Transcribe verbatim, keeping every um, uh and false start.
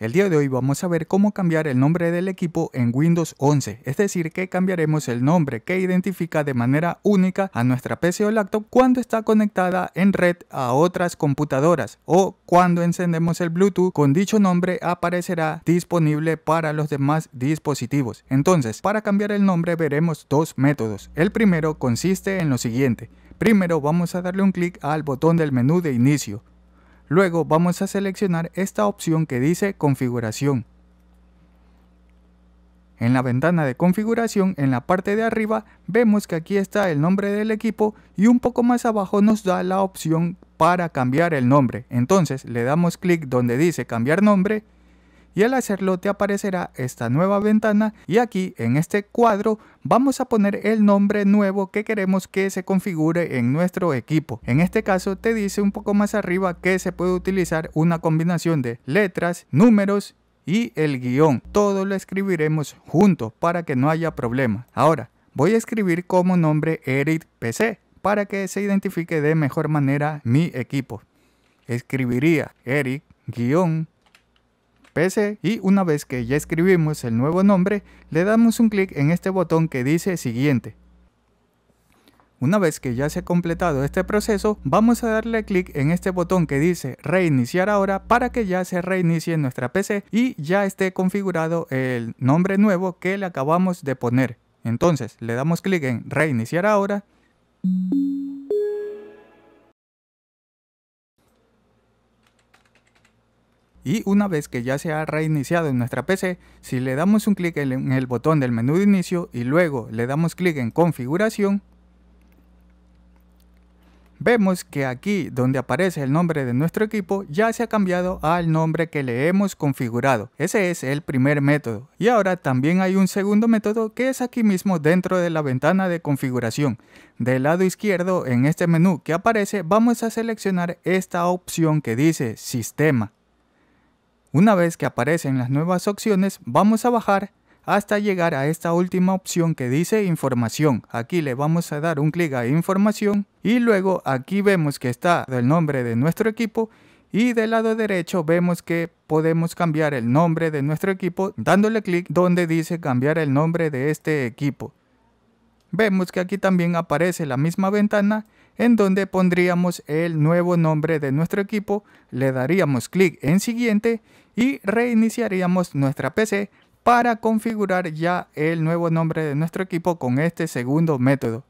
El día de hoy vamos a ver cómo cambiar el nombre del equipo en Windows once, es decir que cambiaremos el nombre que identifica de manera única a nuestra P C o laptop cuando está conectada en red a otras computadoras, o cuando encendemos el Bluetooth con dicho nombre aparecerá disponible para los demás dispositivos. Entonces, para cambiar el nombre veremos dos métodos. El primero consiste en lo siguiente. Primero vamos a darle un clic al botón del menú de inicio. Luego vamos a seleccionar esta opción que dice configuración. En la ventana de configuración, en la parte de arriba, vemos que aquí está el nombre del equipo y un poco más abajo nos da la opción para cambiar el nombre. Entonces le damos clic donde dice cambiar nombre y al hacerlo te aparecerá esta nueva ventana y aquí en este cuadro vamos a poner el nombre nuevo que queremos que se configure en nuestro equipo. En este caso te dice un poco más arriba que se puede utilizar una combinación de letras, números y el guión. Todo lo escribiremos juntos para que no haya problema. Ahora voy a escribir como nombre Eric P C para que se identifique de mejor manera mi equipo. Escribiría Eric guión P C y una vez que ya escribimos el nuevo nombre le damos un clic en este botón que dice siguiente. Una vez que ya se ha completado este proceso vamos a darle clic en este botón que dice reiniciar ahora para que ya se reinicie nuestra P C y ya esté configurado el nombre nuevo que le acabamos de poner. Entonces le damos clic en reiniciar ahora. Y una vez que ya se ha reiniciado en nuestra P C, si le damos un clic en el botón del menú de inicio y luego le damos clic en configuración, vemos que aquí donde aparece el nombre de nuestro equipo ya se ha cambiado al nombre que le hemos configurado. Ese es el primer método. Y ahora también hay un segundo método que es aquí mismo dentro de la ventana de configuración. Del lado izquierdo en este menú que aparece vamos a seleccionar esta opción que dice sistema. Una vez que aparecen las nuevas opciones, vamos a bajar hasta llegar a esta última opción que dice información. Aquí le vamos a dar un clic a información y luego aquí vemos que está el nombre de nuestro equipo y del lado derecho vemos que podemos cambiar el nombre de nuestro equipo dándole clic donde dice cambiar el nombre de este equipo. Vemos que aquí también aparece la misma ventana en donde pondríamos el nuevo nombre de nuestro equipo, le daríamos clic en siguiente y reiniciaríamos nuestra P C para configurar ya el nuevo nombre de nuestro equipo con este segundo método.